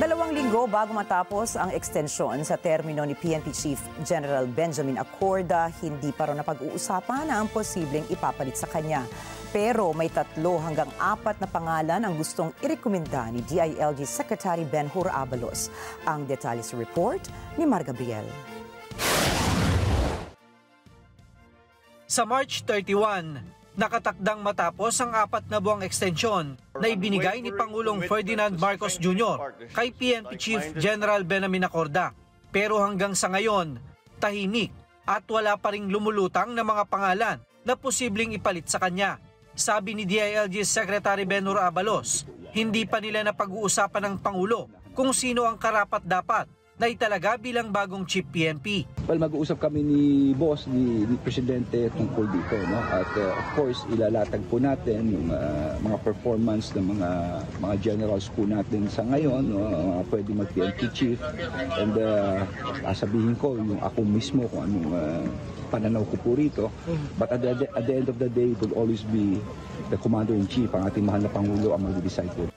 Dalawang linggo bago matapos ang extension sa termino ni PNP Chief General Benjamin Acorda, hindi pa rin napag-uusapan na ang posibleng ipapalit sa kanya. Pero may 3 hanggang 4 na pangalan ang gustong irekomenda ni DILG Secretary Benhur Abalos. Ang detalye sa report ni Mar Gabriel. Sa March 31, nakatakdang matapos ang 4 na buwang extension na ibinigay ni Pangulong Ferdinand Marcos Jr. kay PNP Chief General Benjamin Acorda. Pero hanggang sa ngayon, tahimik at wala pa ring lumulutang na mga pangalan na posibleng ipalit sa kanya. Sabi ni DILG Secretary Benhur Abalos, hindi pa nila napag-uusapan ng Pangulo kung sino ang karapat-dapat na italaga bilang bagong Chief PNP. Well, mag-uusap kami ni boss, ni Presidente tungkol dito. No? At of course, ilalatag po natin yung mga performance ng mga generals po natin sa ngayon, mga pwede mag-PNP Chief. And sabihin ko yung ako mismo kung anong pananaw ko po rito. But at the end of the day, it will always be the Commander-in-Chief, ang ating mahal na Pangulo, ang mag-decide po.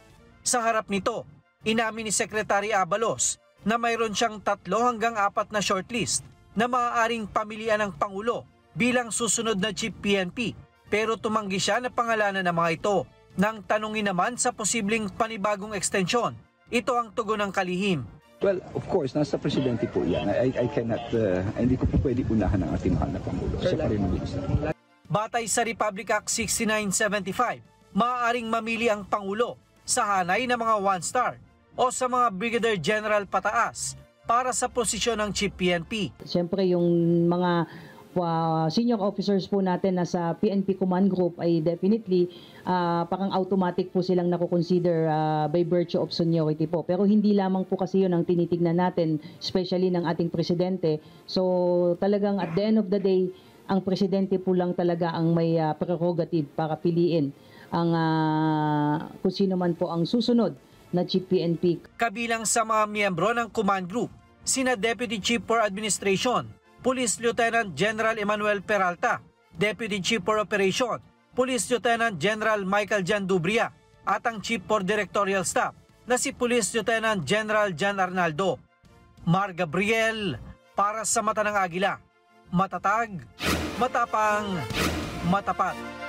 Sa harap nito, inamin ni Secretary Abalos na mayroon siyang 3 hanggang 4 na shortlist na maaaring pamilian ng Pangulo bilang susunod na Chief PNP, pero tumanggi siya na pangalanan ng mga ito. Nang tanungin naman sa posibleng panibagong extension, ito ang tugon ng kalihim. Well, of course, nasa Presidente po yan. I cannot, hindi ko po pwede unahan ang ating mahal na Pangulo. Batay sa Republic Act 6975, maaaring mamili ang Pangulo sa hanay ng mga 1-star o sa mga Brigadier General pataas para sa posisyon ng Chief PNP. Siyempre yung mga senior officers po natin na sa PNP Command Group ay definitely parang automatic po silang nakukonsider by virtue of seniority po. Pero hindi lamang po kasi yun ang tinitignan natin, especially ng ating Presidente. So talagang at the end of the day, ang Presidente po lang talaga ang may prerogative para piliin ang, kung sino man po ang susunod na Chief PNP. Kabilang sa mga miyembro ng Command Group, sina Deputy Chief for Administration, Police Lieutenant General Emmanuel Peralta, Deputy Chief for Operation, Police Lieutenant General Michael Jan Dubria, at ang Chief for Directorial Staff na si Police Lieutenant General Jan Arnaldo. Mar Gabriel, para sa Mata ng Agila. Matatag, matapang, matapat.